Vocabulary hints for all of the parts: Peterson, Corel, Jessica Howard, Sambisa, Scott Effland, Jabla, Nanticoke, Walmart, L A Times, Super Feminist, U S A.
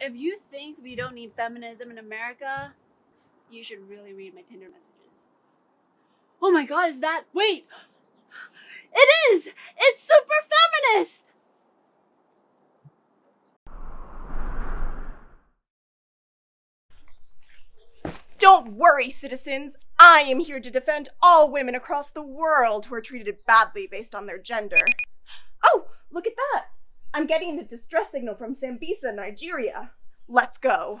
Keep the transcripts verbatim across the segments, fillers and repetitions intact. If you think we don't need feminism in America, you should really read my Tinder messages. Oh my god, is that- wait! It is! It's super feminist! Don't worry, citizens! I am here to defend all women across the world who are treated badly based on their gender. Oh, look at that! I'm getting a distress signal from Sambisa, Nigeria. Let's go.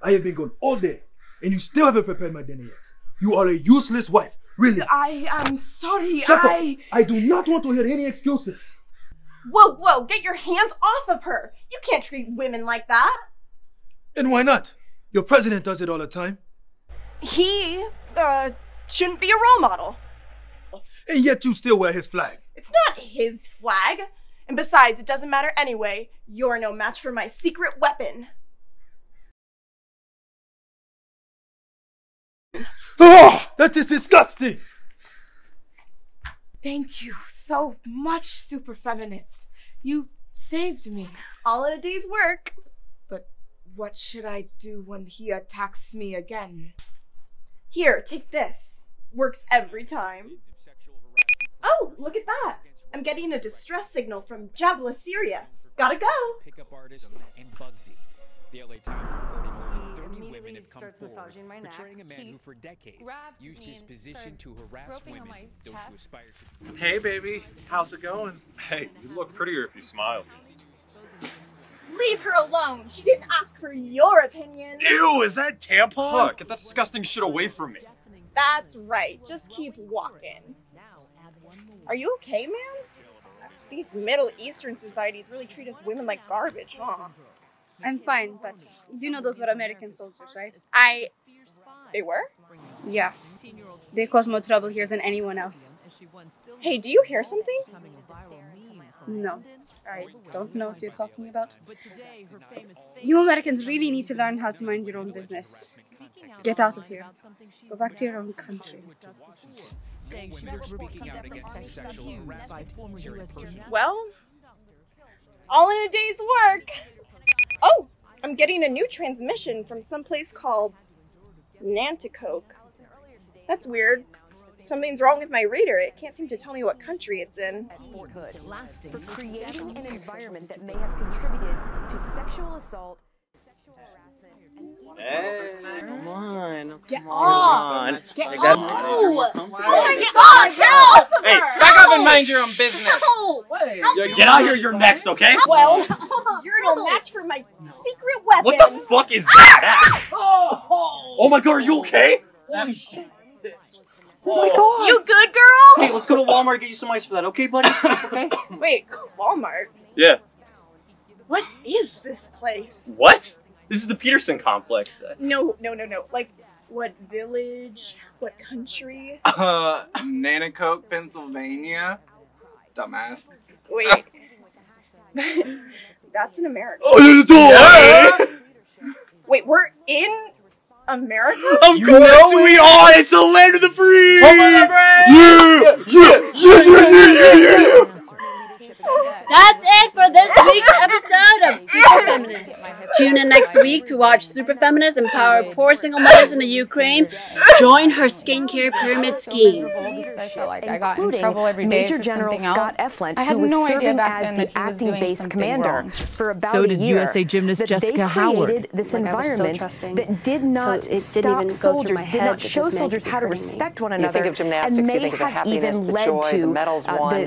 I have been gone all day, and you still haven't prepared my dinner yet. You are a useless wife, really. I am sorry, Shut I... Up. I do not want to hear any excuses. Whoa, whoa, get your hands off of her. You can't treat women like that. And why not? Your president does it all the time. He, uh, shouldn't be a role model. And yet you still wear his flag. It's not his flag. And besides, it doesn't matter anyway. You're no match for my secret weapon. Oh, that is disgusting! Thank you so much, super feminist. You saved me. All in a day's work. But what should I do when he attacks me again? Here, take this. Works every time. Oh, look at that. I'm getting a distress signal from Jabla, Syria. Gotta go. Pickup artist and Bugsy. The L A Times reported more than thirty women have come forward, betraying a man he who for decades used his position to harass women, those who aspire to... Hey, baby. How's it going? Hey, you'd look prettier if you smiled. Leave her alone. She didn't ask for your opinion. Ew, is that tampon? Look, get that disgusting shit away from me. That's right. Just keep walking. Are you okay, man? These Middle Eastern societies really treat us women like garbage, huh? I'm fine, but you do know those were American soldiers, right? I... They were? Yeah. They caused more trouble here than anyone else. Hey, do you hear something? No. I don't know what you're talking about. You Americans really need to learn how to mind your own business. Get out of here. Go back to your own country. Well, all in a day's work. Oh, I'm getting a new transmission from someplace called Nanticoke. That's weird. Something's wrong with my reader. It can't seem to tell me what country it's in. For creating an environment that may have contributed to sexual assault, sexual harassment. Hey, come on. Get on. Get on. Get on. Oh, oh my get God. Help. Hey, back up and mind your own business. No. Wait. Get out here. You're next, okay? Well, you're no match for my secret weapon. What the fuck is that? Oh, oh my god, are you okay? Holy shit. Oh my god! You good, girl? Hey, let's go to Walmart and get you some ice for that, okay, buddy? Okay? Wait, Walmart? Yeah. What is this place? What? This is the Peterson complex. No, no, no, no. Like, what village? What country? Uh, Nanticoke, Pennsylvania. Dumbass. Wait. That's in America. Oh, wait, we're in America? Of you course we it. Are! It's the land of the free! Home of the free! Yeah! Yeah! Yeah! Yeah! Yeah! Yeah! That's it for this week's episode of Super Feminist. Tune in next week to watch Super Feminist empower poor single mothers in the Ukraine. Join her skincare pyramid scheme. I felt like I got in trouble every day for something else. Major General Scott Effland, who was serving as the acting base commander for about a year. So did U S A gymnast Jessica Howard. They created this environment that did not stop soldiers, did not show soldiers how to respect one another, and may have even led to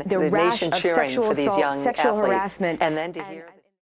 the rash of sexual assault, sexual harassment, and then to hear.